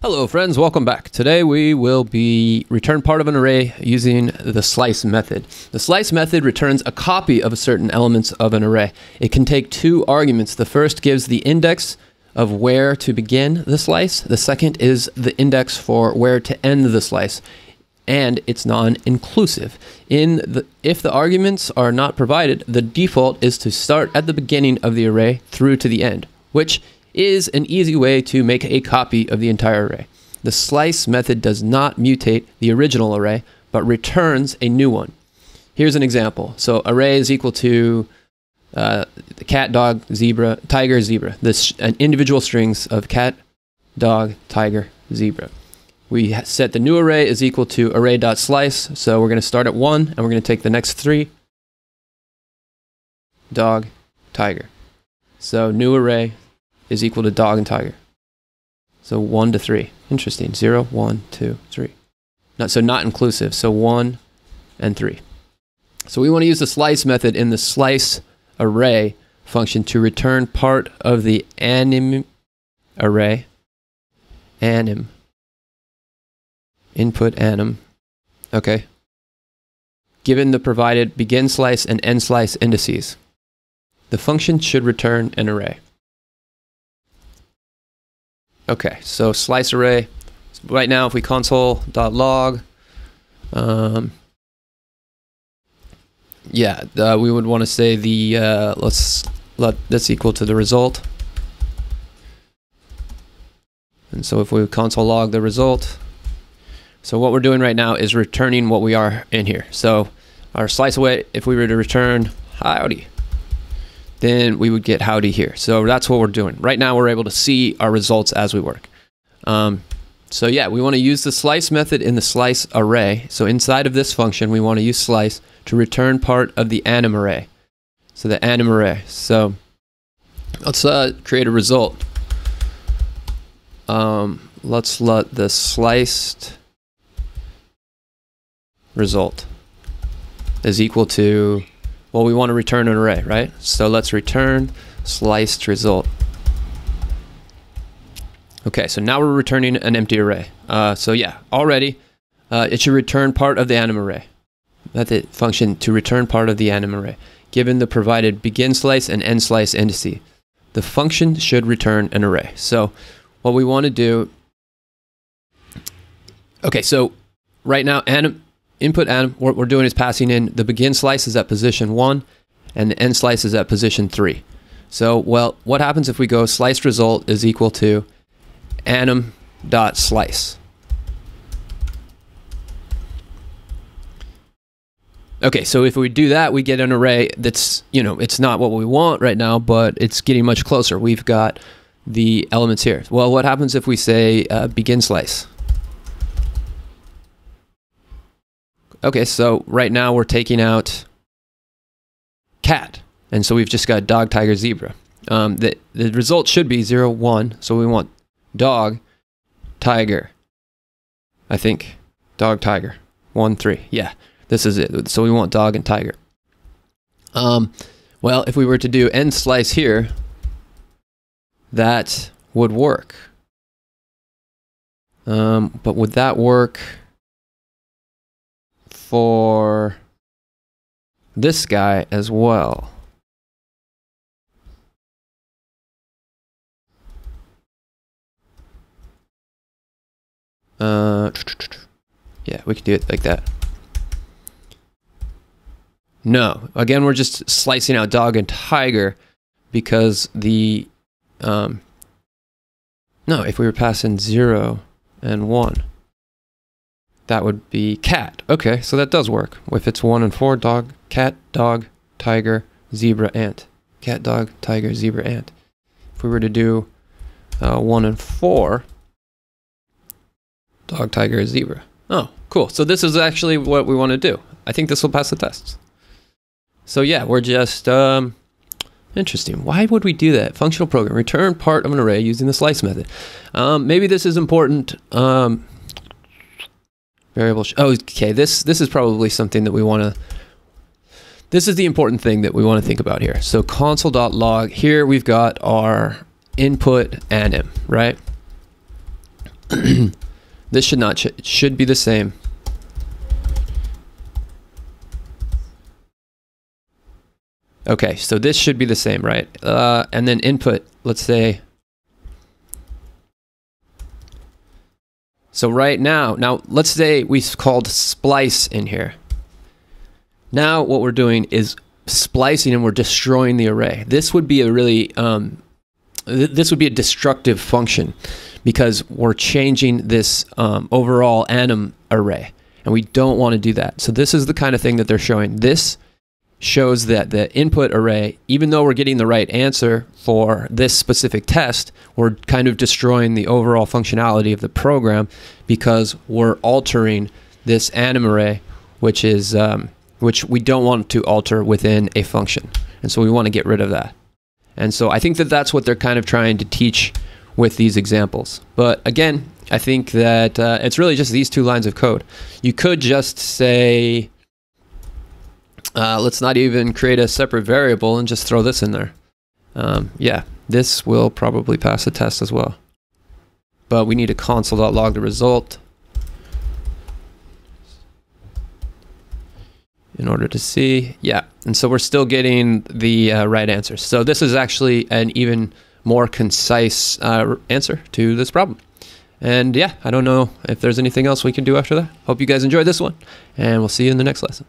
Hello friends, welcome back. Today we will be return part of an array using the slice method. The slice method returns a copy of a certain elements of an array. It can take two arguments. The first gives the index of where to begin the slice. The second is the index for where to end the slice. And it's non-inclusive. If the arguments are not provided, the default is to start at the beginning of the array through to the end, which is an easy way to make a copy of the entire array. The slice method does not mutate the original array, but returns a new one. Here's an example. So array is equal to cat, dog, zebra, tiger, zebra. This individual strings of cat, dog, tiger, zebra. We set the new array is equal to array.slice. So we're going to start at 1, and we're going to take the next 3. Dog, tiger. So new array is equal to dog and tiger. So 1 to 3. Interesting. 0, 1, 2, 3. Not inclusive. So 1 and 3. So we want to use the slice method in the slice array function to return part of the anim array. Anim. Input anim. Okay. Given the provided begin slice and end slice indices. The function should return an array. Okay, so slice array. Right now, if we console.log, we would want to say the let that's equal to the result. And so if we console log the result, so what we're doing right now is returning what we are in here. So our slice away, if we were to return howdy, then we would get howdy here. So that's what we're doing. Right now, we're able to see our results as we work. So yeah, we want to use the slice method in the slice array. So inside of this function, we want to use slice to return part of the anim array. So the anim array. So let's create a result. Let's let the sliced result is equal to, well, we want to return an array, right? So let's return sliced result. Okay, so now we're returning an empty array. It should return part of the anim array. Method function to return part of the anim array. Given the provided begin slice and end slice indices, the function should return an array. So what we want to do, okay, so right now anim, input anim, what we're doing is passing in the begin slice is at position 1 and the end slice is at position 3. So, well, what happens if we go slice result is equal to anim.slice? Okay, so if we do that, we get an array that's, you know, it's not what we want right now, but it's getting much closer. We've got the elements here. Well, what happens if we say begin slice? Okay, so right now we're taking out cat, and so we've just got dog, tiger, zebra. The result should be 0, 1, so we want dog, tiger, I think, dog, tiger, 1, 3, yeah, this is it. So we want dog and tiger. Well, if we were to do end slice here, that would work. But would that work for this guy as well? Yeah, we could do it like that. No, again, we're just slicing out dog and tiger because the if we were passing 0 and 1. That would be cat. Okay, so that does work. If it's 1 and 4, dog, cat, dog, tiger, zebra, ant. Cat, dog, tiger, zebra, ant. If we were to do 1 and 4, dog, tiger, zebra. Oh, cool. So this is actually what we want to do. I think this will pass the tests. So yeah, we're just, interesting. Why would we do that? Functional program, return part of an array using the slice method. Maybe this is important. Variable. Okay. This is probably something that we want to. This is the important thing that we want to think about here. So console.log. Here we've got our input anim, right? This should not change. It should be the same. Okay, so this should be the same, right? And then input, let's say. So right now let's say we called splice in here. Now what we're doing is splicing and we're destroying the array. This would be a really, this would be a destructive function because we're changing this overall enum array and we don't want to do that. So this is the kind of thing that they're showing. This shows that the input array, even though we're getting the right answer for this specific test, we're kind of destroying the overall functionality of the program because we're altering this enum array, which we don't want to alter within a function. And so we want to get rid of that. And so I think that that's what they're kind of trying to teach with these examples. But again, I think that it's really just these two lines of code. You could just say, let's not even create a separate variable and just throw this in there. Yeah, this will probably pass the test as well. But we need a console.log the result in order to see. Yeah, and so we're still getting the right answer. So this is actually an even more concise answer to this problem. And yeah, I don't know if there's anything else we can do after that. Hope you guys enjoyed this one, and we'll see you in the next lesson.